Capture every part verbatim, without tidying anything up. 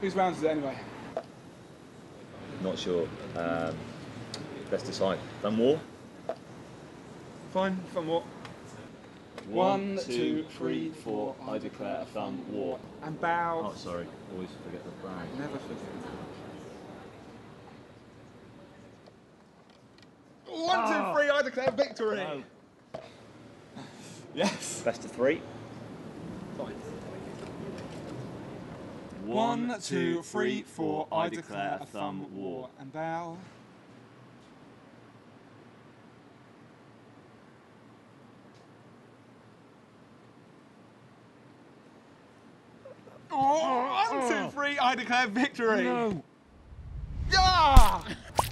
Whose round is it anyway? Not sure. Um, best decide. Van War? Fine, Van War. One, two, three, four. I declare a Van War. And bow. Oh, sorry. Always forget the bow. Never forget the bow. One, oh. two, three, I declare victory! No. Yes. Best of three. Fine. One, One, two, three, four, I declare a thumb war. And bow. Oh, one, oh. two, three, I declare victory! No! Yeah!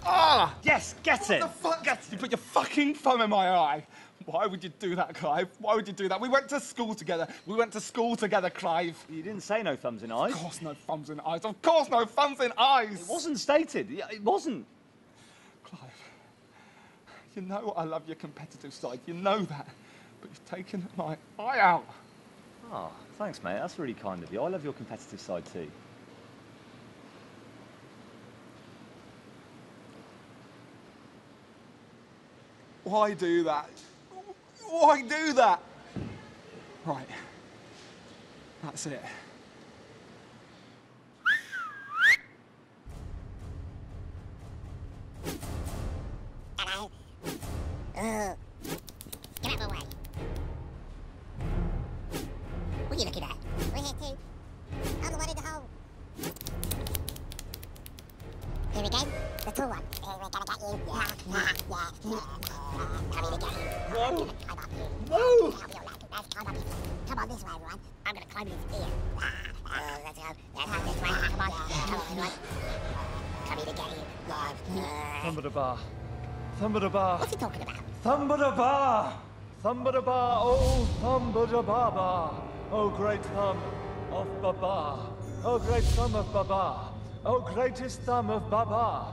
Ah! Yes, get what it! What the fuck? Get it. You put your fucking thumb in my eye! Why would you do that, Clive? Why would you do that? We went to school together. We went to school together, Clive. You didn't say no thumbs in eyes. Of course no thumbs in eyes. Of course no thumbs in eyes. It wasn't stated. It wasn't. Clive, you know I love your competitive side. You know that. But you've taken my eye out. Ah, oh, thanks, mate. That's really kind of you. I love your competitive side too. Why do that? Why do that? Right. That's it. Hello. Oh. Get out of my way. What are you looking at? We're here too. I'm the one in the hole. Here we go. The tall one. We're gonna get you. Yeah, yeah, yeah, yeah. Come in again. I'm gonna climb up you. No! Let's climb up you. Come on this way, everyone. I'm gonna climb this ear. Oh, let's go. Let's go this way. Come on. Come on, everyone. Come in again. Yeah. Thumba da bar. Thumba da bar. What's he talking about? Thumba da bar. Thumba da bar. Oh, Thumba da baba. Oh, great thumb of Baba. Oh, great thumb of Baba. Oh, greatest thumb of Baba.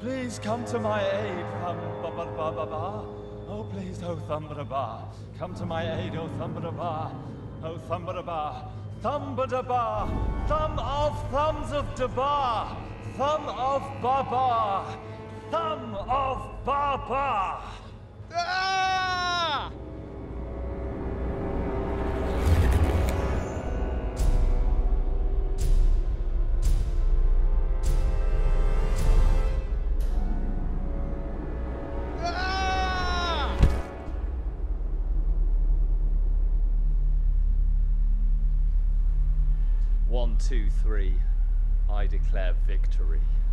Please come to my aid, Thum ba ba ba ba ba. Oh, please, oh Thumba-da-ba. Come to my aid, oh Thumba-da-ba. Oh Thumba-da-ba. Thumba-da-ba. Thumb of thumbs of da-ba. Thumb of ba-ba. Thumb of ba-ba. Ah! One, two, three, I declare victory.